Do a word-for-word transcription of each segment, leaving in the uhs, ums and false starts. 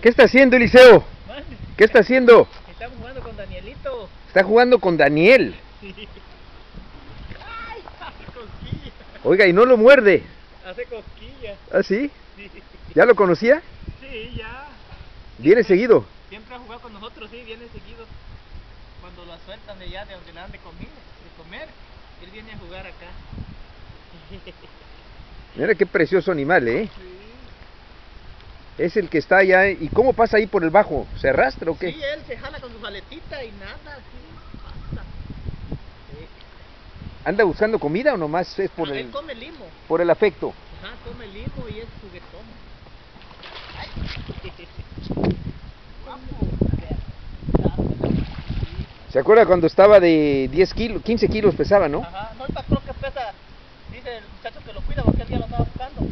¿Qué está haciendo, Eliseo? ¿Qué está haciendo? Está jugando con Danielito. Está jugando con Daniel. Sí. Ay, hace cosquillas. Oiga, y no lo muerde. Hace cosquillas. ¿Ah, sí? Sí. ¿Ya lo conocía? Sí, ya. ¿Viene seguido? Siempre ha jugado con nosotros, sí, viene seguido. Cuando lo sueltan de allá, de donde le dan de comer, de comer, él viene a jugar acá. Mira qué precioso animal, ¿eh? Sí. Es el que está allá. ¿Y cómo pasa ahí por el bajo? ¿Se arrastra o qué? Sí, él se jala con su jaletita y nada, sí, pasa. Sí. ¿Anda buscando comida o nomás es por ah, el... Él come limo. Por el afecto. Ajá, come limo y es juguetón. ¿Se acuerda cuando estaba de diez kilos, quince kilos pesaba, no? Ajá, no, creo que pesa, dice el muchacho que lo cuida porque el día lo estaba buscando.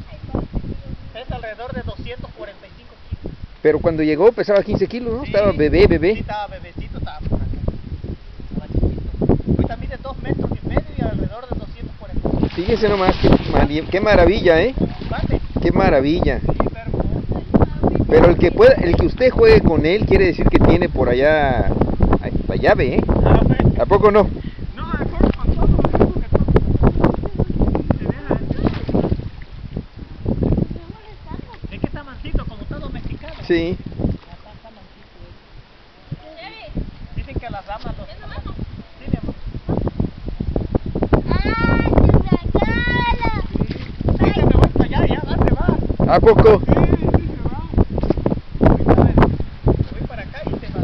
Pesa alrededor de doscientos cuarenta y cinco kilos. Pero cuando llegó pesaba quince kilos, ¿no? Sí, estaba bebé, bebé. Sí, estaba bebecito, estaba por acá. Estaba chiquito. Hoy también de dos metros y medio y alrededor de doscientos cuarenta. Fíjese nomás, qué, qué maravilla, ¿eh? Vale. Qué maravilla. Sí, pero... pero el que pueda, el que usted juegue con él quiere decir que tiene por allá la llave, ¿eh? Ah, pues. ¿A poco no? Sí. Dicen que las damas los... Sí, mi amor. ¡Ay, te regala! Sí, te voy para allá, ya, date, va. ¿A poco? Sí, sí, se va. Te voy para acá y te va.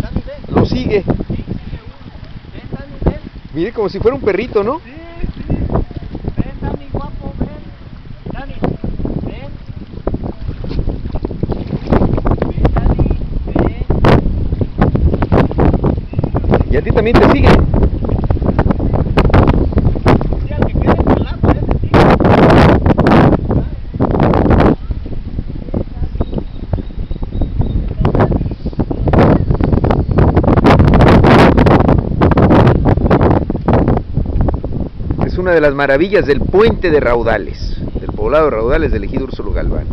Dani, ven. ¿Lo sigue? Sí, sí, ven, Dani, ven. Mire, como si fuera un perrito, ¿no? Sí, sí. Ven, Dani, guapo, ven. Dani. ¿Y a ti también te siguen? Sí, al que quede por el lado, ese sigue. Es una de las maravillas del puente de Raudales, del poblado de Raudales del ejido Úrsulo Galván.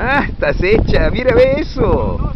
¡Ah, estás hecha! ¡Mira, ve eso!